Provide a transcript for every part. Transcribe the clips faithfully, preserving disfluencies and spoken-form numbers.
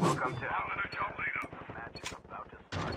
Welcome to another job later. The match is about to start.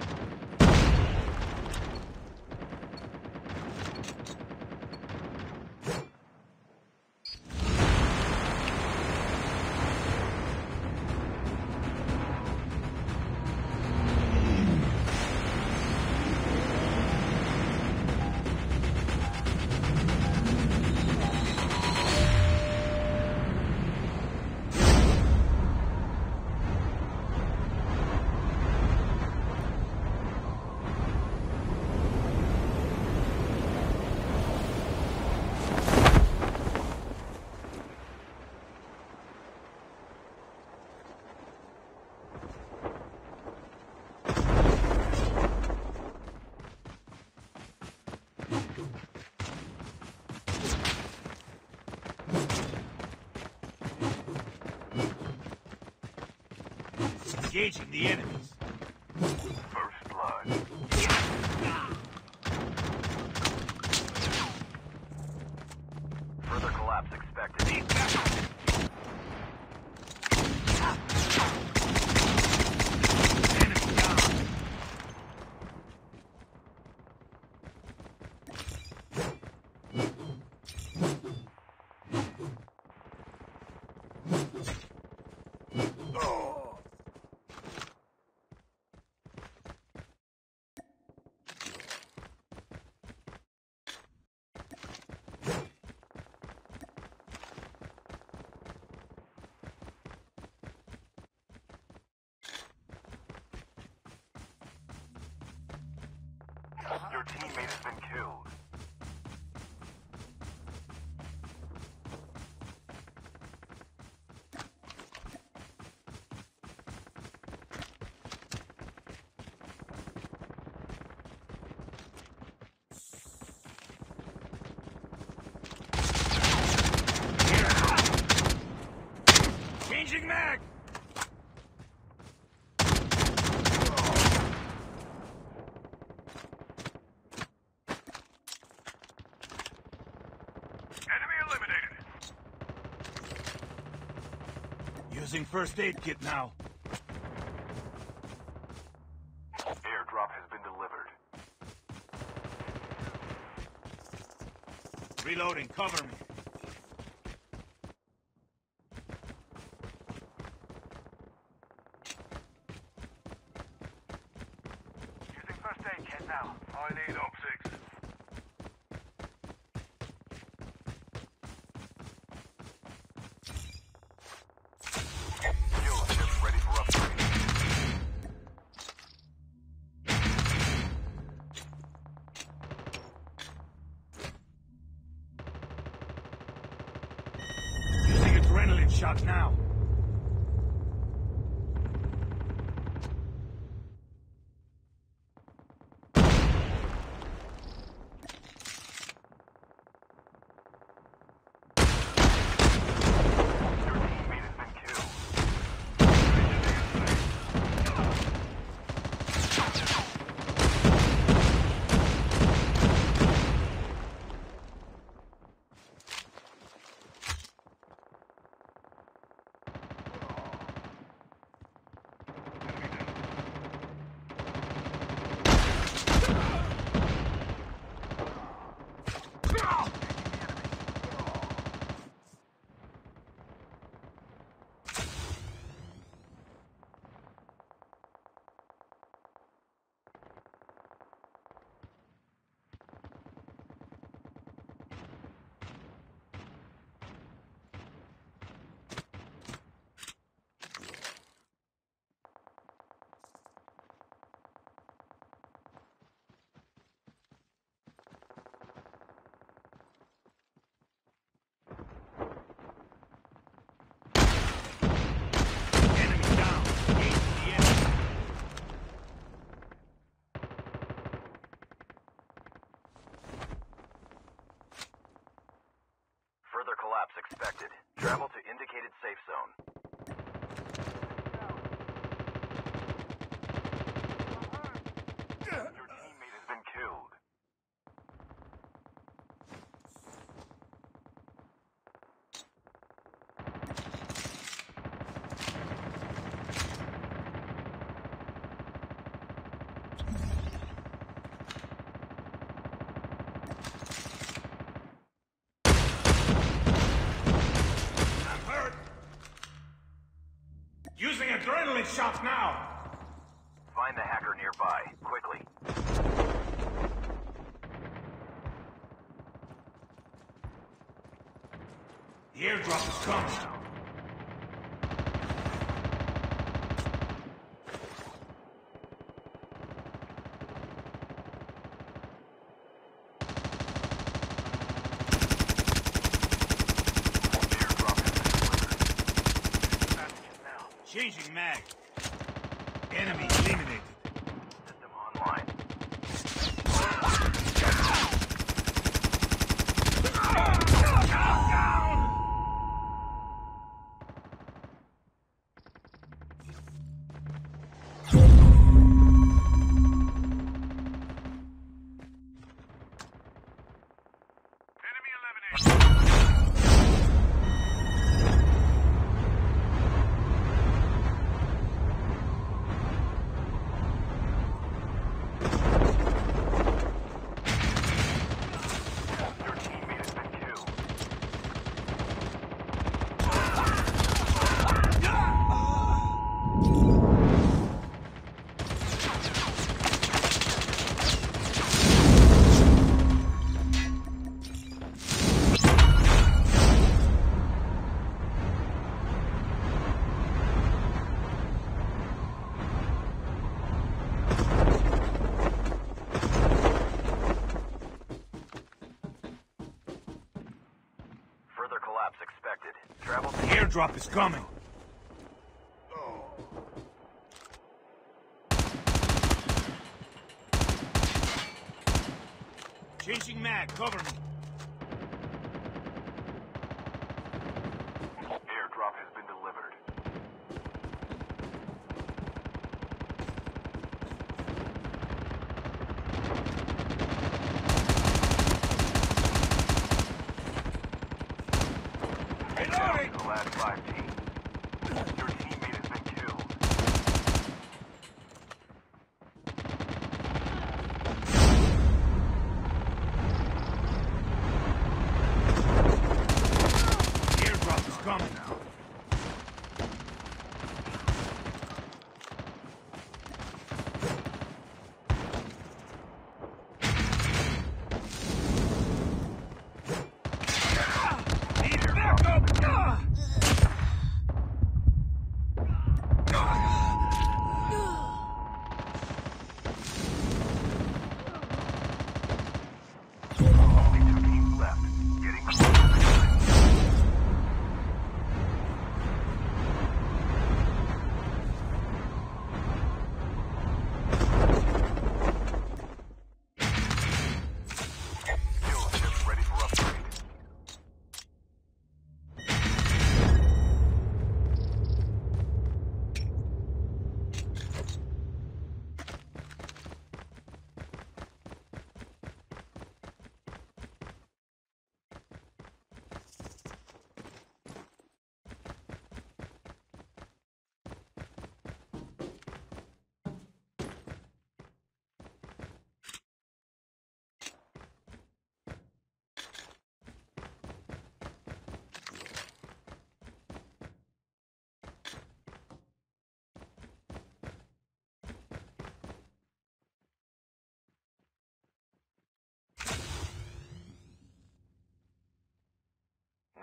Engaging the enemies. First blood. Further collapse expected. Enemy down. Oh. Your teammate has been killed. Changing mag! Using first aid kit now. Airdrop has been delivered. Reloading, cover me. Using first aid kit now. I need op six. Adrenaline shot now. Expected. Travel to indicated safe zone. this shop now! Find the hacker nearby, quickly. The airdrop is coming. Changing mag. Enemy eliminated. System online. Enemy eliminated. Travel the airdrop is coming. Oh. Changing mag, cover me. Airdrop has been delivered. Five team. Your teammate has been killed. The airdrop is coming now.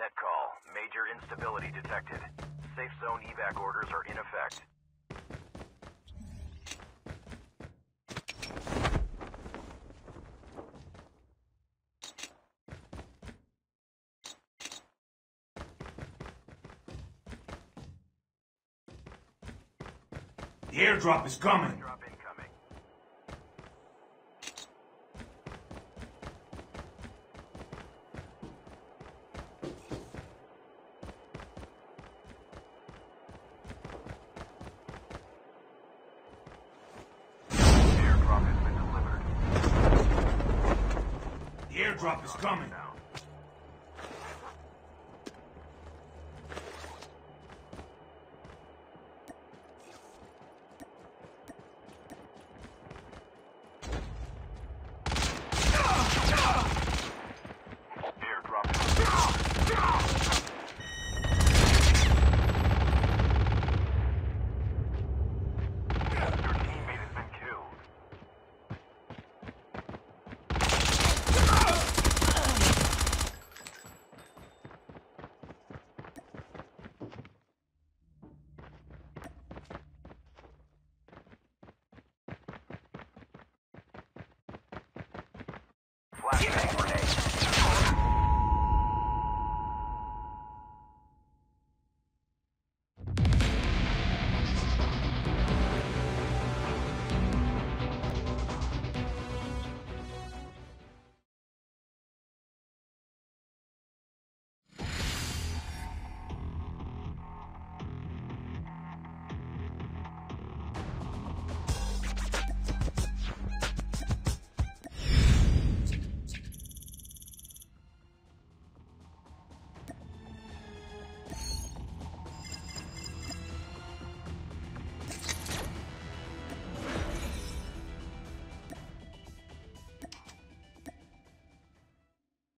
Net call. Major instability detected. Safe zone evac orders are in effect. The airdrop is coming. Airdrop incoming. Airdrop is coming.